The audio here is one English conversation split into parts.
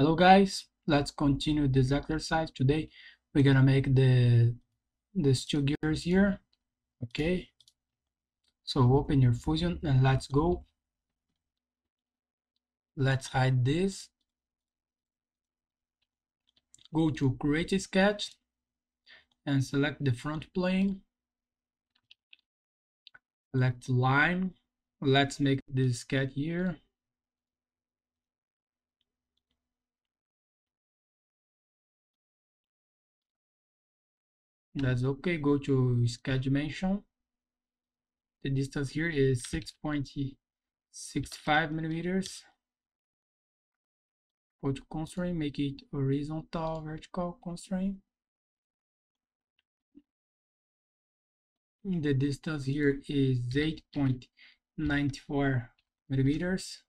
Hello guys, let's continue this exercise. Today we're gonna make these two gears here. Okay, so open your Fusion and let's go. Let's hide this, go to create a sketch and select the front plane, select line. Let's make this sketch here. That's okay. Go to sketch dimension. The distance here is 6.65 millimeters. Go to constraint, make it horizontal, vertical constraint. The distance here is 8.94 millimeters,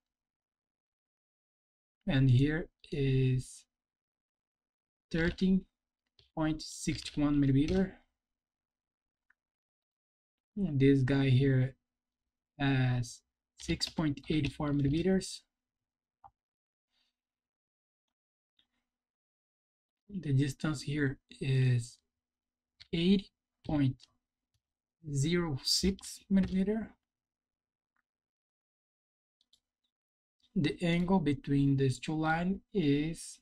and here is 13.61 millimeter. This guy here has 6.84 millimeters. The distance here is 8.06 millimeter. The angle between these two lines is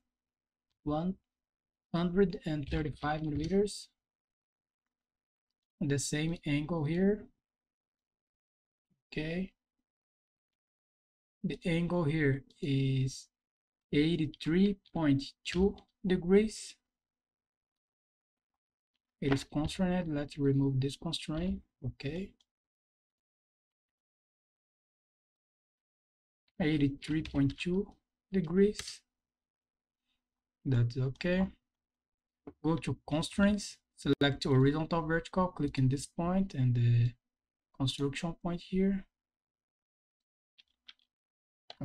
135 millimeters. The same angle here. Okay, the angle here is 83.2 degrees. It is constrained. Let's remove this constraint. Okay, 83.2 degrees. That's okay. Go to constraints, select horizontal, vertical, click in this point and the construction point here.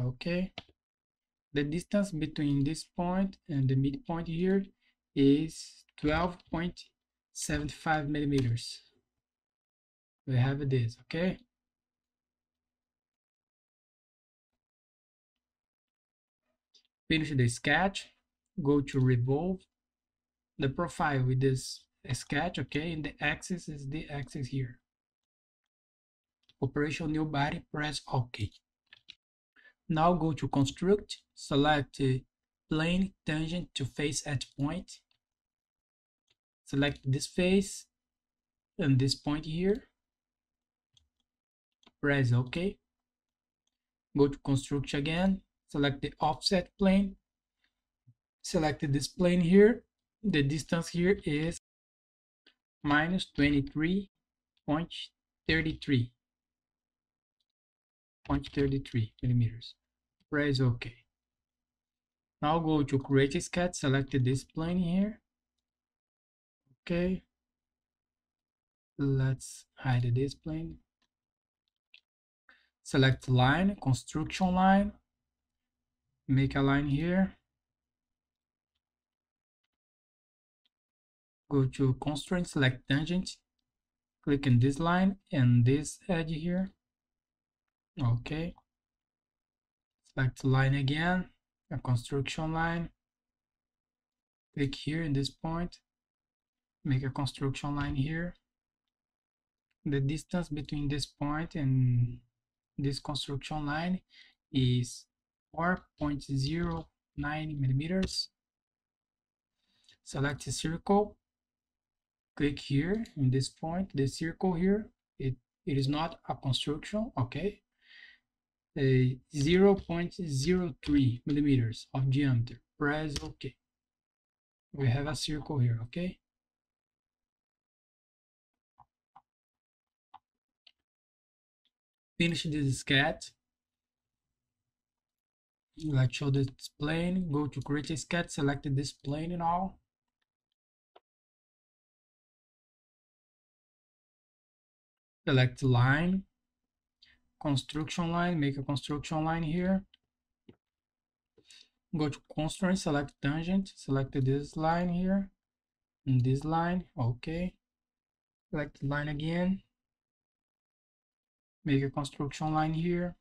Okay, the distance between this point and the midpoint here is 12.75 millimeters. We have this. Okay, finish the sketch. Go to Revolve the profile with this sketch. Okay, and the axis is the axis here. Operation new body, press OK. Now go to construct, select plane, tangent to face at point, select this face and this point here, press OK. Go to construct again, select the offset plane, select this plane here. The distance here is -23.33 millimeters. Press OK. Now go to create a sketch, select this plane here. Okay, let's hide this plane, select line, construction line, make a line here. Go to constraint, select tangent, click in this line and this edge here. Okay, select line again, a construction line, click here in this point, make a construction line here. The distance between this point and this construction line is 4.09 millimeters. Select a circle, click here in this point. The circle here, it is not a construction. Okay, 0.03 millimeters of diameter. Press OK. We have a circle here. Okay, finish this sketch. Let's show this plane. Go to create a sketch, select this plane and all. Select line, construction line, make a construction line here. Go to constraint, select tangent, select this line here and this line. Okay, select line again, make a construction line here.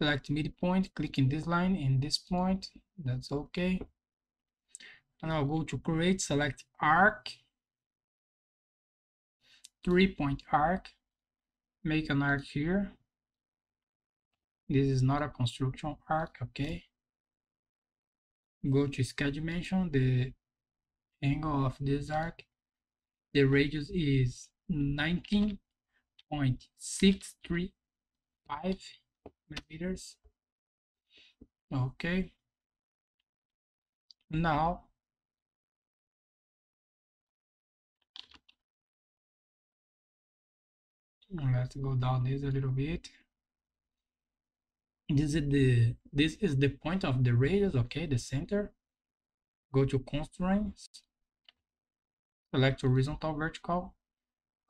select midpoint, click in this line, in this point, that's okay. And I'll go to create, select arc, 3-point arc, make an arc here. This is not a construction arc, okay. Go to sketch dimension, the angle of this arc, the radius is 19.635 millimeters, okay. Now let's go down this a little bit. This is the point of the radius, okay, the center. Go to constraints, select horizontal, vertical,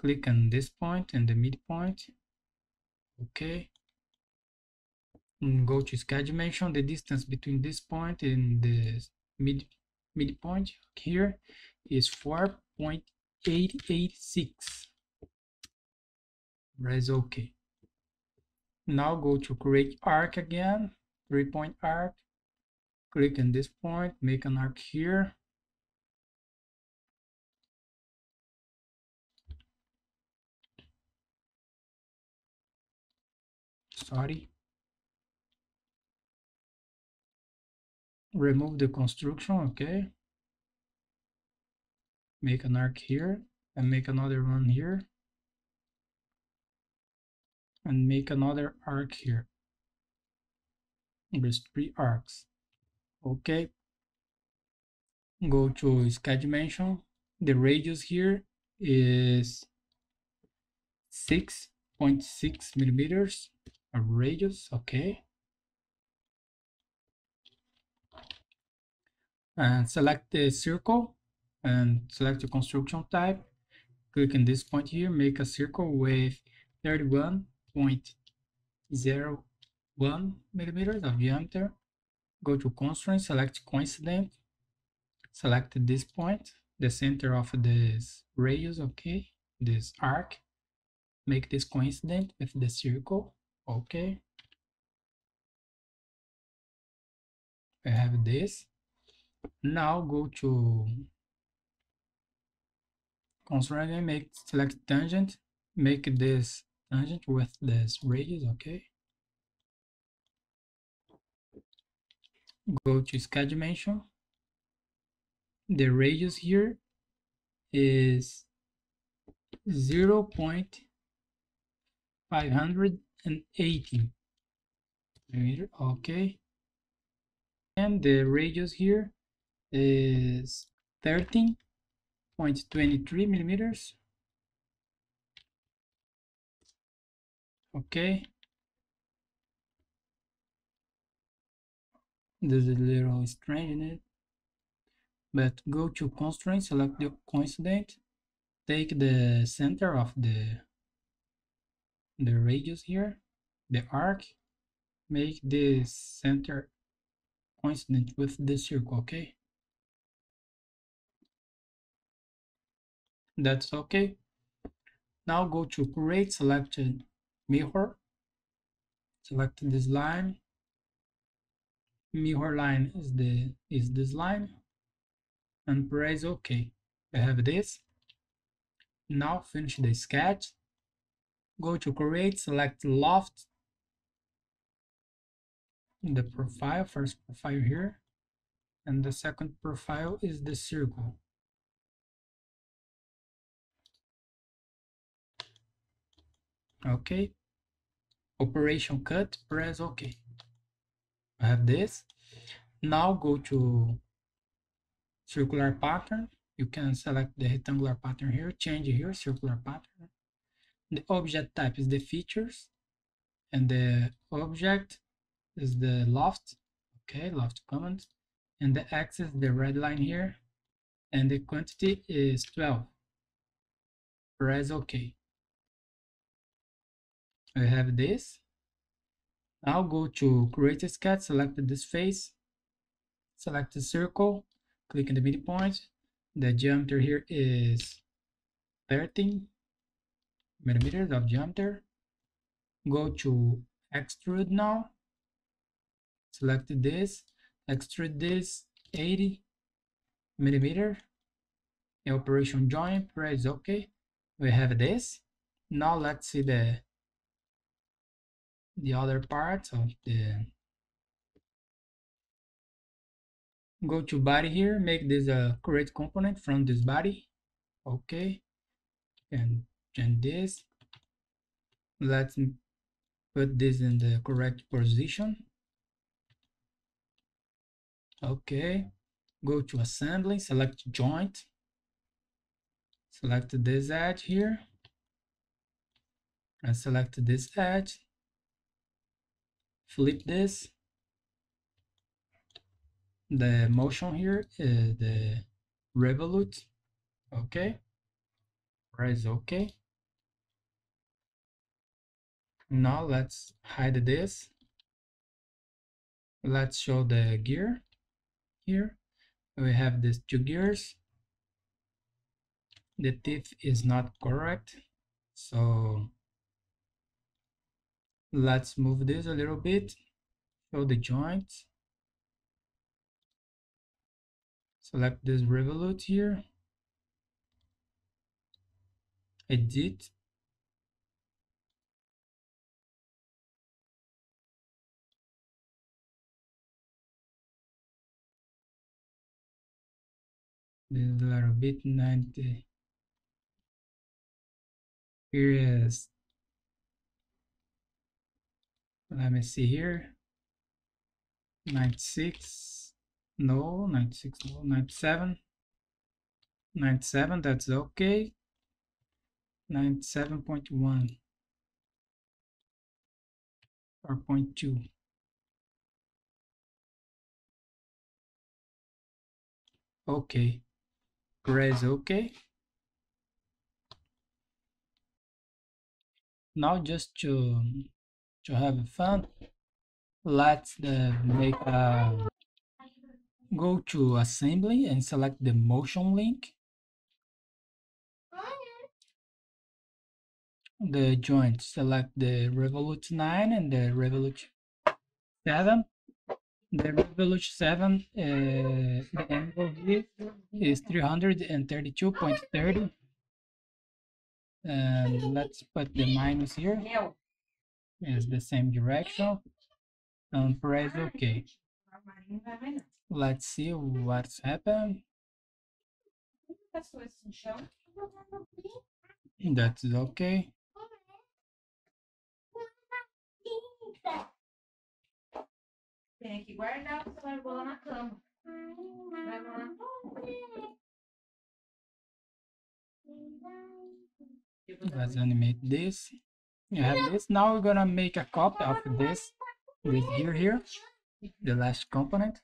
click on this point and the midpoint, okay. And go to sketch dimension, the distance between this point and the midpoint here is 4.886. Press OK. Now go to create arc again, 3-point arc, click on this point, make an arc here. Sorry. Remove the construction, okay. Make an arc here and make another one here. And make another arc here. There's 3 arcs. Okay. Go to sketch dimension. The radius here is 6.6 millimeters of radius. Okay. And select the circle and select the construction type. Click on this point here. Make a circle with 31.01 millimeters of diameter. Go to constraint, select coincident, select this point, the center of this radius, okay, this arc, make this coincident with the circle, okay. I have this. Now go to constraint and make, select tangent, make this tangent with this radius, okay. Go to sketch dimension. The radius here is 0.518 millimeter, okay. And the radius here is 13.23 millimeters. Okay, this is a little strange, isn't it? But go to constraint, select the coincident, take the center of the radius here, the arc, make this center coincident with the circle, okay? That's okay. Now go to create, select mirror, select this line, mirror line is this line, and press OK. I have this. Now finish the sketch. Go to create, select loft, the profile, first profile here, and the second profile is the circle. Okay. Operation cut, press OK. I have this. Now go to circular pattern. You can select the rectangular pattern here, change here, circular pattern. The object type is the features, and the object is the loft. Okay, loft command. And the axis, the red line here, and the quantity is 12. Press OK. I have this. Now go to create a sketch, select this face, select the circle, click on the midpoint. The diameter here is 13 millimeters of diameter. Go to extrude now, select this, extrude this 80 millimeter, the operation join, press OK. We have this. Now let's see the other parts of the, go to body here, make this a create component from this body, okay, and change this. Let's put this in the correct position, okay. Go to assembly, select joint, select this edge here, and select this edge, flip this. The motion here is the revolute, okay, press OK. Now let's hide this. Let's show the gear here. We have these two gears. The teeth is not correct, so let's move this a little bit, show the joints. Select this revolute here, edit, this little bit 90. Here is, let me see here, 96. No, 96, no, 97, 97, that's okay, 97.1 or 0.2. Okay, press okay. Now just to have fun, let's make a, go to assembly and select the motion link, the joint, select the revolute 9 and the revolute 7. The revolute 7, the angle of it is 332.30, and let's put the minus here, it's the same direction, and press OK. Let's see what's happened. That's okay. Let's animate this. You have this. Now we're gonna make a copy of this gear here, the last component,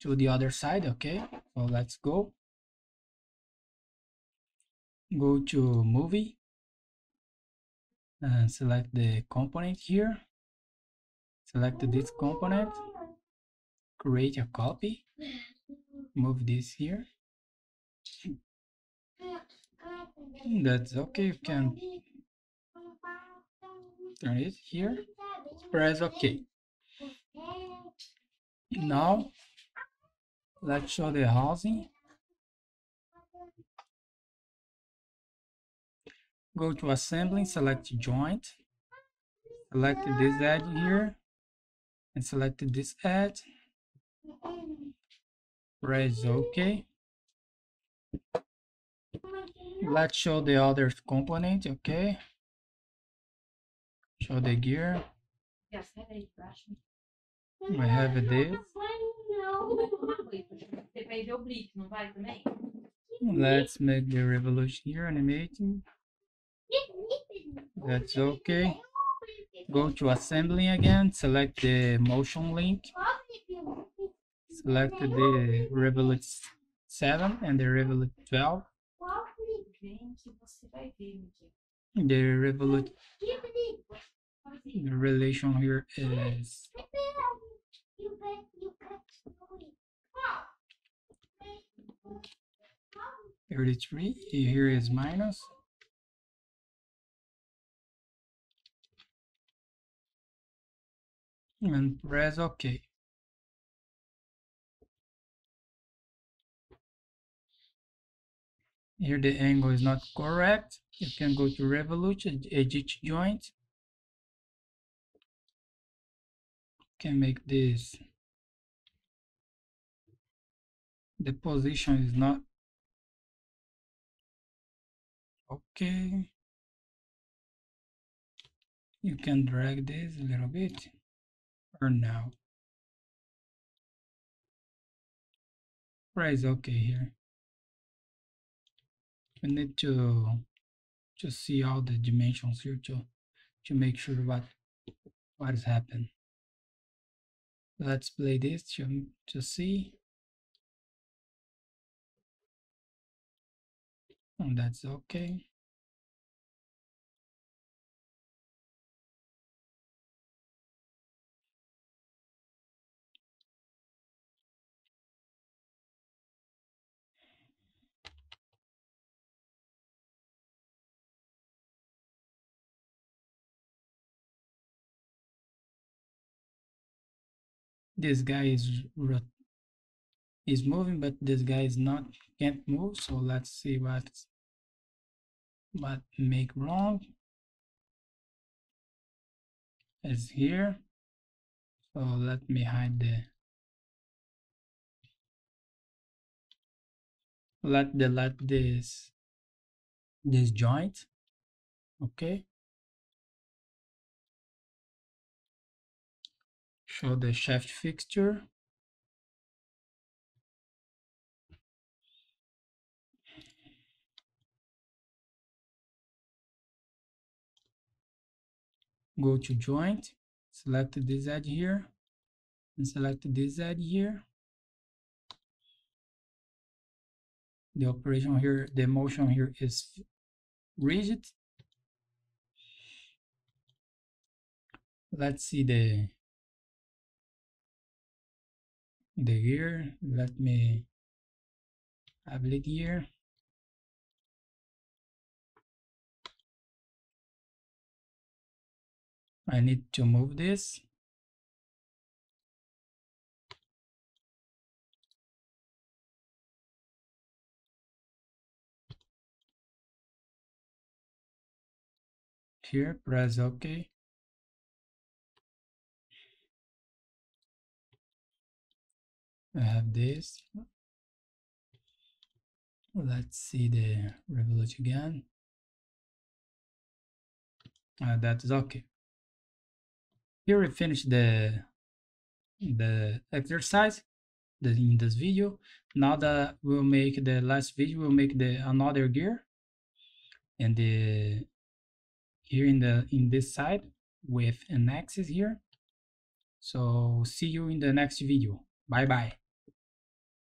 to the other side, okay. So let's go to movie and select the component here, select this component, create a copy, move this here, that's okay. You can turn it here, press OK. Now let's show the housing. Go to assembly, select joint, select this edge here, and select this edge. Press OK. Let's show the other component, okay. Show the gear. We have this. Let's make the revolution here, animating. That's okay. Go to assembly again, select the motion link, select the revolute 7 and the revolute 12. The revolute, the relation here is, here is 3, here is minus, and press OK. Here the angle is not correct. You can go to Revolve, edit joint. Can make this. The position is not okay. You can drag this a little bit or now. Press OK here. We need to see all the dimensions here to make sure what has happened. Let's play this to see. And that's okay. This guy is moving, but this guy is not, can't move. So let's see what make wrong is here. So let me hide the, let delete this joint. Okay. Show the shaft fixture. Go to joint, select this edge here, and select this edge here. The operation here, the motion here is rigid. Let's see the gear. Let me have the gear. I need to move this. Here, press OK. I have this. Let's see the revolve again. That's okay. Here we finish the exercise in this video. Now that we'll make the last video, we'll make the another gear. And the here in this side with an axis here. So see you in the next video. Bye bye.